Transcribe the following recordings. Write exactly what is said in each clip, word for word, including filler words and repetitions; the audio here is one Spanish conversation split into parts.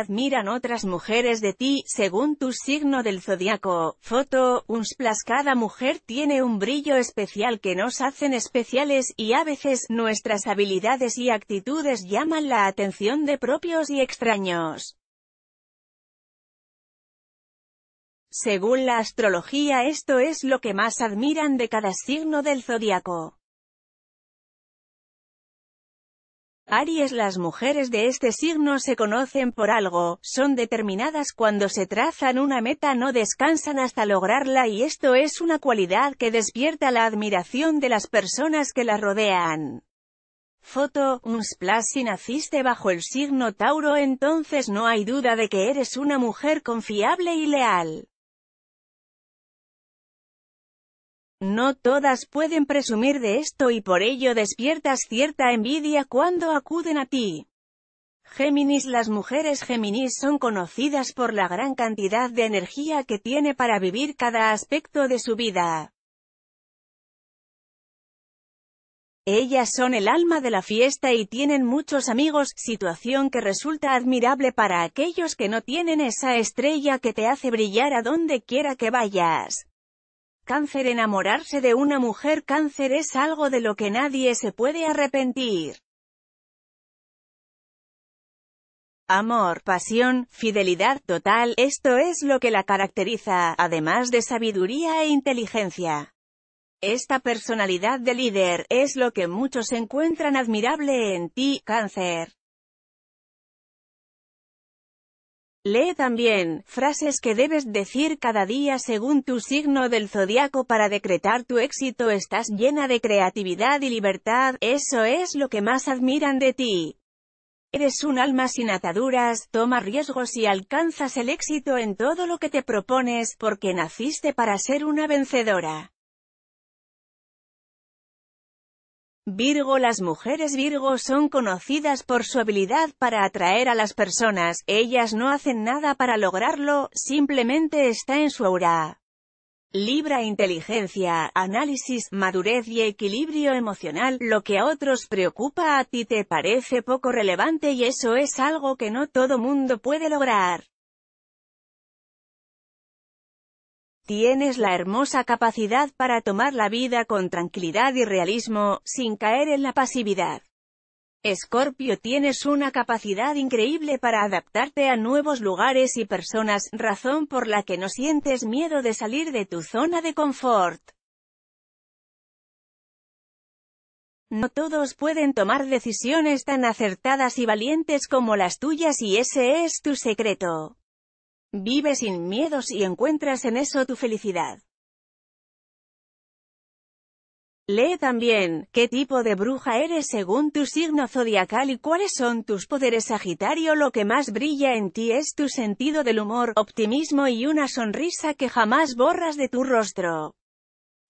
admiran otras mujeres de ti, según tu signo del zodiaco. Foto, Unsplash. Cada mujer tiene un brillo especial que nos hacen especiales, y a veces, nuestras habilidades y actitudes llaman la atención de propios y extraños. Según la astrología, esto es lo que más admiran de cada signo del zodiaco. Aries. Las mujeres de este signo se conocen por algo, son determinadas cuando se trazan una meta, no descansan hasta lograrla, y esto es una cualidad que despierta la admiración de las personas que la rodean. Foto, Unsplash. Si naciste bajo el signo Tauro, entonces no hay duda de que eres una mujer confiable y leal. No todas pueden presumir de esto, y por ello despiertas cierta envidia cuando acuden a ti. Géminis. Las mujeres Géminis son conocidas por la gran cantidad de energía que tiene para vivir cada aspecto de su vida. Ellas son el alma de la fiesta y tienen muchos amigos, situación que resulta admirable para aquellos que no tienen esa estrella que te hace brillar a donde quiera que vayas. Cáncer. Enamorarse de una mujer Cáncer es algo de lo que nadie se puede arrepentir. Amor, pasión, fidelidad total, esto es lo que la caracteriza, además de sabiduría e inteligencia. Esta personalidad de líder es lo que muchos encuentran admirable en ti, Cáncer. Lee también frases que debes decir cada día según tu signo del zodiaco para decretar tu éxito. Estás llena de creatividad y libertad, eso es lo que más admiran de ti. Eres un alma sin ataduras, toma riesgos y alcanzas el éxito en todo lo que te propones, porque naciste para ser una vencedora. Virgo. Las mujeres Virgo son conocidas por su habilidad para atraer a las personas, ellas no hacen nada para lograrlo, simplemente está en su aura. Libra. Inteligencia, análisis, madurez y equilibrio emocional, lo que a otros preocupa a ti te parece poco relevante, y eso es algo que no todo mundo puede lograr. Tienes la hermosa capacidad para tomar la vida con tranquilidad y realismo, sin caer en la pasividad. Escorpio. Tienes una capacidad increíble para adaptarte a nuevos lugares y personas, razón por la que no sientes miedo de salir de tu zona de confort. No todos pueden tomar decisiones tan acertadas y valientes como las tuyas, y ese es tu secreto. Vive sin miedos y encuentras en eso tu felicidad. Lee también qué tipo de bruja eres según tu signo zodiacal y cuáles son tus poderes. Sagitario. Lo que más brilla en ti es tu sentido del humor, optimismo y una sonrisa que jamás borras de tu rostro.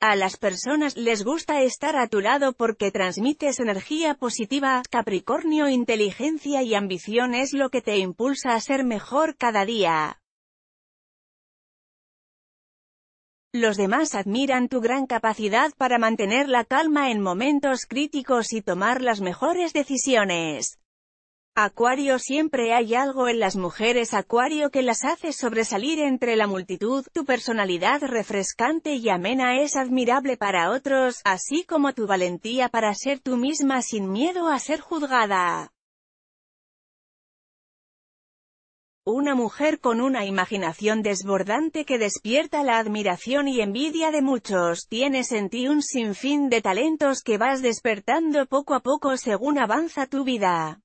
A las personas les gusta estar a tu lado porque transmites energía positiva. Capricornio. Inteligencia y ambición es lo que te impulsa a ser mejor cada día. Los demás admiran tu gran capacidad para mantener la calma en momentos críticos y tomar las mejores decisiones. Acuario. Siempre hay algo en las mujeres Acuario que las hace sobresalir entre la multitud. Tu personalidad refrescante y amena es admirable para otros, así como tu valentía para ser tú misma sin miedo a ser juzgada. Una mujer con una imaginación desbordante que despierta la admiración y envidia de muchos. Tienes en ti un sinfín de talentos que vas despertando poco a poco según avanza tu vida.